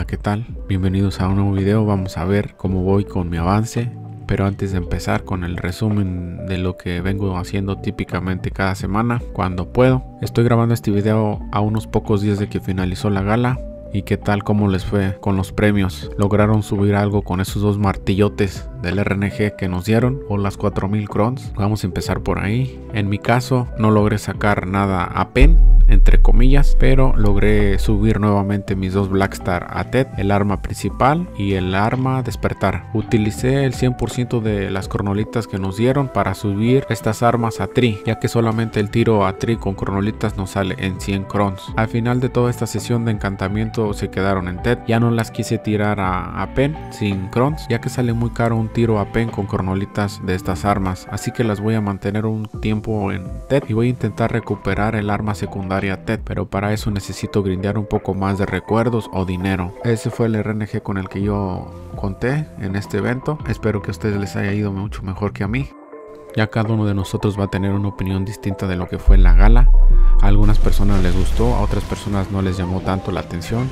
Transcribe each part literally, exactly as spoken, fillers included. Hola, ¿qué tal? Bienvenidos a un nuevo video. Vamos a ver cómo voy con mi avance, pero antes de empezar con el resumen de lo que vengo haciendo típicamente cada semana cuando puedo. Estoy grabando este video a unos pocos días de que finalizó la gala. ¿Y qué tal, cómo les fue con los premios? ¿Lograron subir algo con esos dos martillotes del R N G que nos dieron? ¿O las cuatro mil crons? Vamos a empezar por ahí. En mi caso no logré sacar nada a pen, entre comillas, pero logré subir nuevamente mis dos Blackstar a Tet, el arma principal y el arma despertar. Utilicé el cien por ciento de las cronolitas que nos dieron para subir estas armas a Tri, ya que solamente el tiro a Tri con cronolitas nos sale en cien crons. Al final de toda esta sesión de encantamiento se quedaron en Tet, ya no las quise tirar a, a pen sin crons, ya que sale muy caro un tiro a pen con cronolitas de estas armas, así que las voy a mantener un tiempo en Tet y voy a intentar recuperar el arma secundaria Tet, pero para eso necesito grindear un poco más de recuerdos o dinero. Ese fue el R N G con el que yo conté en este evento. Espero que a ustedes les haya ido mucho mejor que a mí. Ya cada uno de nosotros va a tener una opinión distinta de lo que fue la gala. A algunas personas les gustó, a otras personas no les llamó tanto la atención,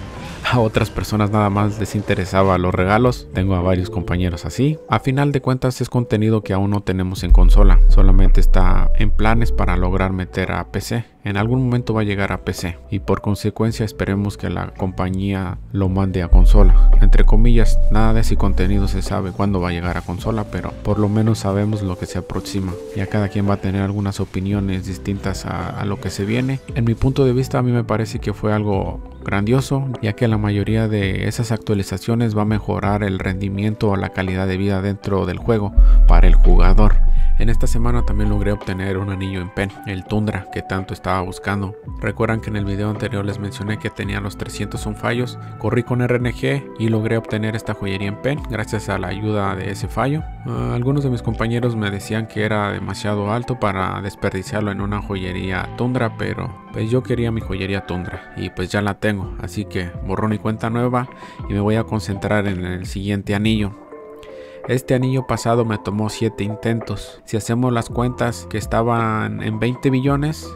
a otras personas nada más les interesaba los regalos. Tengo a varios compañeros así. A final de cuentas es contenido que aún no tenemos en consola, solamente está en planes para lograr meter a P C. En algún momento va a llegar a P C y por consecuencia esperemos que la compañía lo mande a consola. Entre comillas, nada de ese contenido se sabe cuándo va a llegar a consola, pero por lo menos sabemos lo que se aproxima. Ya cada quien va a tener algunas opiniones distintas a, a lo que se viene. En mi punto de vista, a mí me parece que fue algo grandioso, ya que la mayoría de esas actualizaciones va a mejorar el rendimiento o la calidad de vida dentro del juego para el jugador. En esta semana también logré obtener un anillo en pen, el Tundra, que tanto estaba buscando. Recuerdan que en el video anterior les mencioné que tenía los trescientos uno fallos. Corrí con R N G y logré obtener esta joyería en pen gracias a la ayuda de ese fallo. Uh, algunos de mis compañeros me decían que era demasiado alto para desperdiciarlo en una joyería Tundra, pero pues yo quería mi joyería Tundra y pues ya la tengo, así que borrón y cuenta nueva y me voy a concentrar en el siguiente anillo. Este anillo pasado me tomó siete intentos. Si hacemos las cuentas que estaban en veinte billones,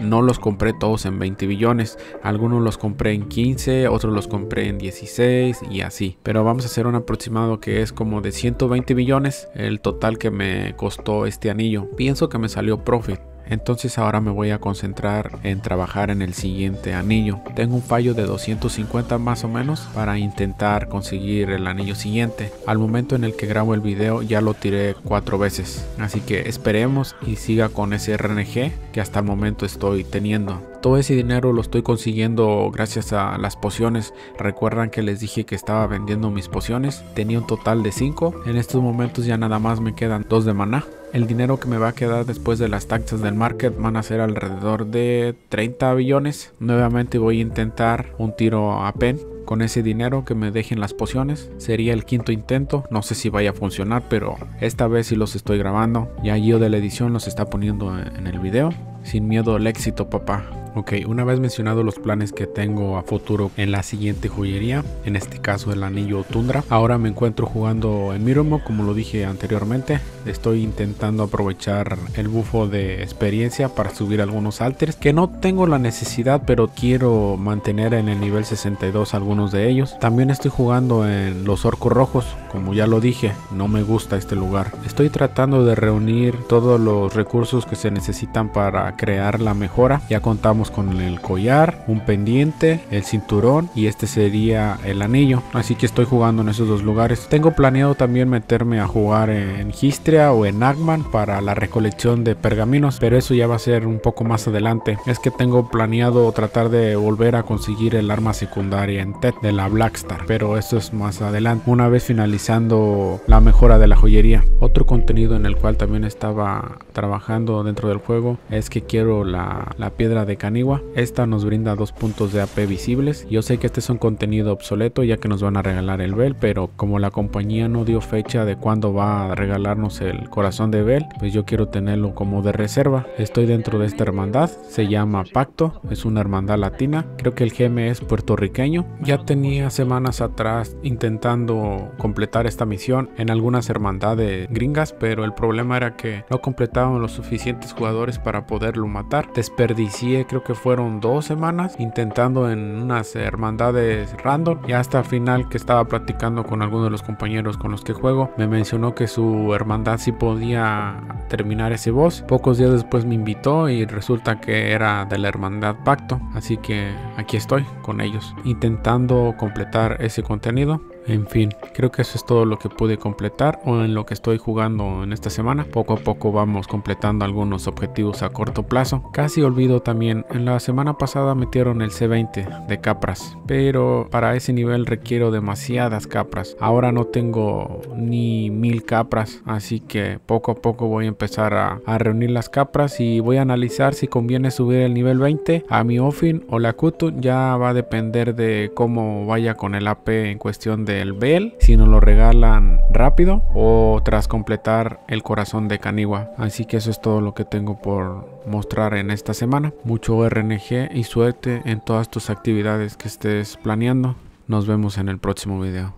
no los compré todos en veinte billones. Algunos los compré en quince, otros los compré en dieciséis y así. Pero vamos a hacer un aproximado que es como de ciento veinte billones el total que me costó este anillo. Pienso que me salió profit. Entonces ahora me voy a concentrar en trabajar en el siguiente anillo. Tengo un fallo de doscientos cincuenta más o menos para intentar conseguir el anillo siguiente. Al momento en el que grabo el video ya lo tiré cuatro veces, así que esperemos y siga con ese R N G que hasta el momento estoy teniendo. Todo ese dinero lo estoy consiguiendo gracias a las pociones. Recuerdan que les dije que estaba vendiendo mis pociones. Tenía un total de cinco. En estos momentos ya nada más me quedan dos de maná. El dinero que me va a quedar después de las taxas del market van a ser alrededor de treinta billones. Nuevamente voy a intentar un tiro a pen. Con ese dinero que me dejen las pociones sería el quinto intento. No sé si vaya a funcionar, pero esta vez sí los estoy grabando. Ya Gio de la edición los está poniendo en el video. Sin miedo al éxito, papá. Ok, una vez mencionado los planes que tengo a futuro en la siguiente joyería, en este caso el anillo Tundra, ahora me encuentro jugando en Mirumo, como lo dije anteriormente. Estoy intentando aprovechar el bufo de experiencia para subir algunos alters que no tengo la necesidad, pero quiero mantener en el nivel sesenta y dos algunos de ellos. También estoy jugando en los orcos rojos, como ya lo dije, no me gusta este lugar. Estoy tratando de reunir todos los recursos que se necesitan para crear la mejora. Ya contamos con el collar, un pendiente, el cinturón y este sería el anillo, así que estoy jugando en esos dos lugares. Tengo planeado también meterme a jugar en Histria o en Ackman para la recolección de pergaminos, pero eso ya va a ser un poco más adelante. Es que tengo planeado tratar de volver a conseguir el arma secundaria en Tet de la Blackstar, pero eso es más adelante, una vez finalizando la mejora de la joyería. Otro contenido en el cual también estaba trabajando dentro del juego es que quiero la, la piedra de canal. Esta nos brinda dos puntos de A P visibles. Yo sé que este es un contenido obsoleto ya que nos van a regalar el Vell, pero como la compañía no dio fecha de cuándo va a regalarnos el corazón de Vell, pues yo quiero tenerlo como de reserva. Estoy dentro de esta hermandad, se llama Pacto, es una hermandad latina. Creo que el G M es puertorriqueño. Ya tenía semanas atrás intentando completar esta misión en algunas hermandades gringas, pero el problema era que no completaban los suficientes jugadores para poderlo matar. Desperdicié, creo creo que fueron dos semanas intentando en unas hermandades random, y hasta al final que estaba platicando con alguno de los compañeros con los que juego, me mencionó que su hermandad sí podía terminar ese boss. Pocos días después me invitó y resulta que era de la hermandad Pacto, así que aquí estoy con ellos intentando completar ese contenido. En fin, creo que eso es todo lo que pude completar o en lo que estoy jugando en esta semana. Poco a poco vamos completando algunos objetivos a corto plazo. Casi olvido también, en la semana pasada metieron el C veinte de capras, pero para ese nivel requiero demasiadas capras. Ahora no tengo ni mil capras, así que poco a poco voy a empezar a, a reunir las capras y voy a analizar si conviene subir el nivel veinte a mi Offin o la Kutu. Ya va a depender de cómo vaya con el A P en cuestión de del Vell, si nos lo regalan rápido o tras completar el corazón de Canigua. Así que eso es todo lo que tengo por mostrar en esta semana. Mucho R N G y suerte en todas tus actividades que estés planeando. Nos vemos en el próximo video.